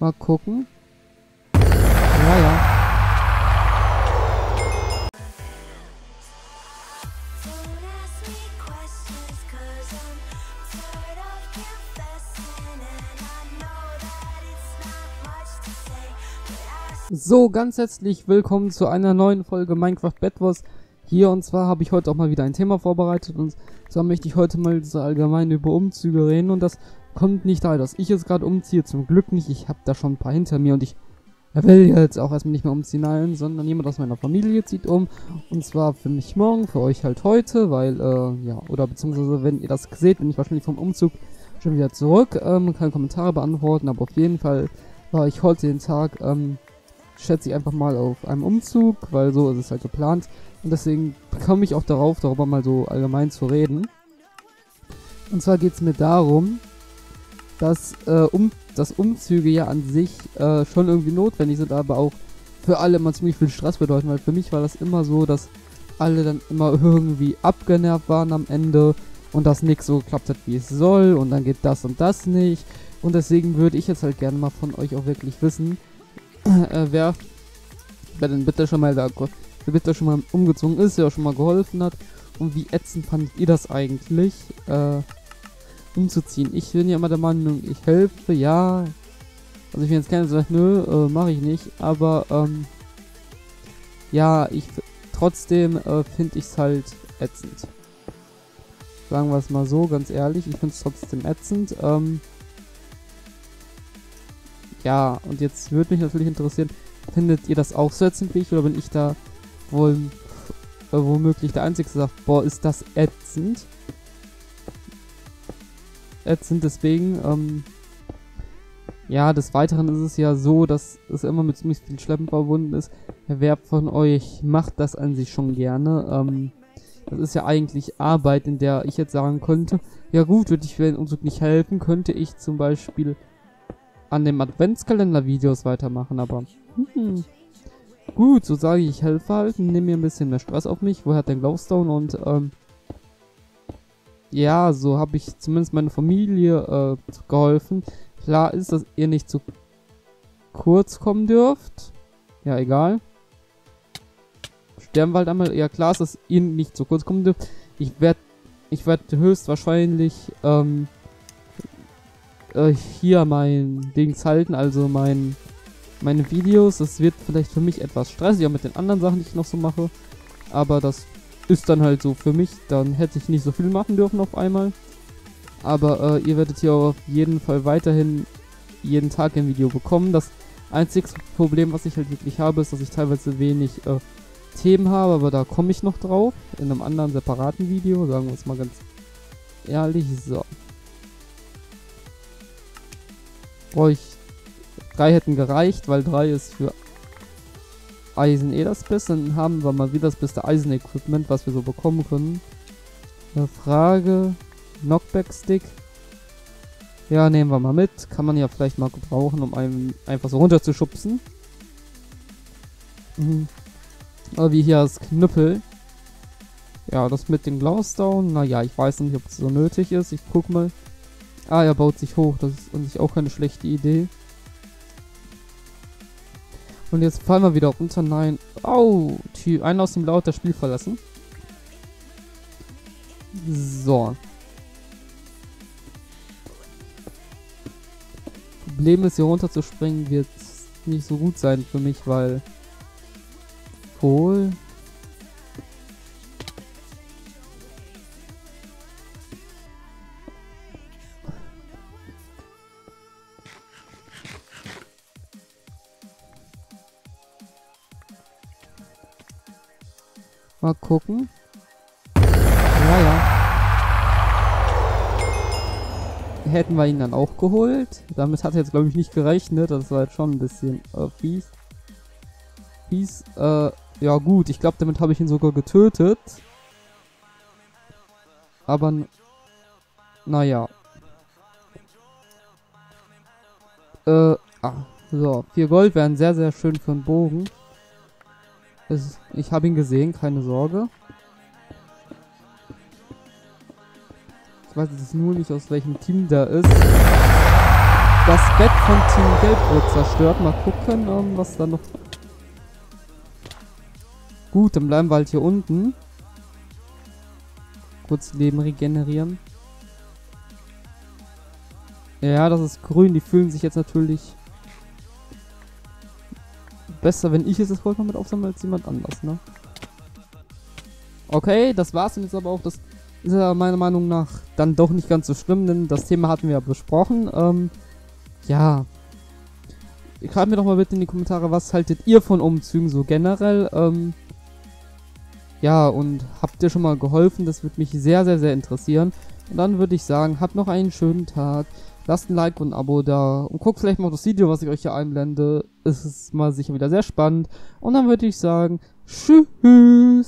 Mal gucken. Ja, ja. So, ganz herzlich willkommen zu einer neuen Folge Minecraft Bedwars hier, und zwar habe ich heute auch mal wieder ein Thema vorbereitet, und zwar möchte ich heute mal so allgemein über Umzüge reden, und das kommt nicht daher, dass ich jetzt gerade umziehe, zum Glück nicht, ich habe da schon ein paar hinter mir und ich will jetzt auch erstmal nicht mehr umziehen, nein, sondern jemand aus meiner Familie zieht um, und zwar für mich morgen, für euch halt heute, weil, ja, oder beziehungsweise wenn ihr das seht, bin ich wahrscheinlich vom Umzug schon wieder zurück, kann Kommentare beantworten, aber auf jeden Fall war ich heute den Tag, schätze ich einfach mal auf einem Umzug, weil so ist es halt geplant. Und deswegen komme ich auch darauf, darüber mal so allgemein zu reden. Und zwar geht es mir darum, dass, dass Umzüge ja an sich schon irgendwie notwendig sind, aber auch für alle immer ziemlich viel Stress bedeuten, weil für mich war das immer so, dass alle dann immer irgendwie abgenervt waren am Ende und dass nichts so geklappt hat, wie es soll, und dann geht das und das nicht. Und deswegen würde ich jetzt halt gerne mal von euch auch wirklich wissen, wer denn bitte schon mal umgezogen ist, der auch schon mal geholfen hat, und wie ätzend fandet ihr das eigentlich, umzuziehen? Ich bin ja immer der Meinung, ich helfe, ja, also ich bin jetzt keiner, der sagt, nö, mache ich nicht, aber ja, trotzdem finde ich es halt ätzend. Sagen wir es mal so, ganz ehrlich, ich finde es trotzdem ätzend. Ja, und jetzt würde mich natürlich interessieren, findet ihr das auch so ätzend wie ich, oder bin ich da wohl womöglich der Einzige, der sagt, boah, ist das ätzend? Ätzend deswegen, ja, des Weiteren ist es ja so, dass es immer mit ziemlich viel Schleppen verbunden ist. Wer von euch macht das an sich schon gerne? Das ist ja eigentlich Arbeit, in der ich jetzt sagen könnte, ja gut, würde ich für den Umzug nicht helfen, könnte ich zum Beispiel an dem Adventskalender Videos weitermachen, aber gut, so sage ich, helfe halt, nehme mir ein bisschen mehr Stress auf mich, woher hat der Glowstone, und ja, so habe ich zumindest meine Familie geholfen. Klar ist, dass ihr nicht zu kurz kommen dürft, ja egal, sterben wir halt einmal, ja klar ist, dass ihr nicht zu kurz kommen dürft, ich werd höchstwahrscheinlich, hier mein Dings halten, also meine Videos. Das wird vielleicht für mich etwas stressiger mit den anderen Sachen, die ich noch so mache, aber das ist dann halt so für mich, dann hätte ich nicht so viel machen dürfen auf einmal, aber ihr werdet hier auf jeden Fall weiterhin jeden Tag ein Video bekommen. Das einzige Problem, was ich halt wirklich habe, ist, dass ich teilweise wenig Themen habe, aber da komme ich noch drauf, in einem anderen separaten Video, sagen wir es mal ganz ehrlich, so. Drei hätten gereicht, weil 3 ist für Eisen das Beste. Dann haben wir mal wieder das beste Eisen-Equipment, was wir so bekommen können. Frage, Knockback-Stick. Ja, nehmen wir mal mit. Kann man ja vielleicht mal gebrauchen, um einen einfach so runterzuschubsen. Aber wie hier das Knüppel. Ja, das mit dem Glowstone. Naja, ich weiß nicht, ob es so nötig ist. Ich guck mal. Ah, er baut sich hoch, das ist an sich auch keine schlechte Idee. Und jetzt fallen wir wieder runter, nein. Au, einer aus dem Laut das Spiel verlassen. So. Problem ist, hier runter zu springen wird nicht so gut sein für mich, weil... Cool. Mal gucken. Ja, ja. Hätten wir ihn dann auch geholt. Damit hat er jetzt, glaube ich, nicht gerechnet. Das war jetzt schon ein bisschen fies. Ja gut, ich glaube, damit habe ich ihn sogar getötet. Aber, naja. So, 4 Gold wären sehr, sehr schön für einen Bogen. Ich habe ihn gesehen, keine Sorge. Ich weiß jetzt nur nicht, aus welchem Team der ist. das Bett von Team Gelb zerstört. Mal gucken, was da noch... Gut, dann bleiben wir halt hier unten. Kurz Leben regenerieren. Ja, das ist grün. Die fühlen sich jetzt natürlich besser, wenn ich jetzt das Gold noch mit aufsammle, als jemand anders, ne? Okay, das war's jetzt aber auch. Das ist ja meiner Meinung nach dann doch nicht ganz so schlimm, denn das Thema hatten wir ja besprochen. Ja. Schreibt mir doch mal bitte in die Kommentare, was haltet ihr von Umzügen so generell? Ja, und habt ihr schon mal geholfen? Das würde mich sehr, sehr, sehr interessieren. Und dann würde ich sagen, habt noch einen schönen Tag. Lasst ein Like und ein Abo da. Und guckt vielleicht mal das Video, was ich euch hier einblende. Es ist mal sicher wieder sehr spannend. Und dann würde ich sagen, tschüss.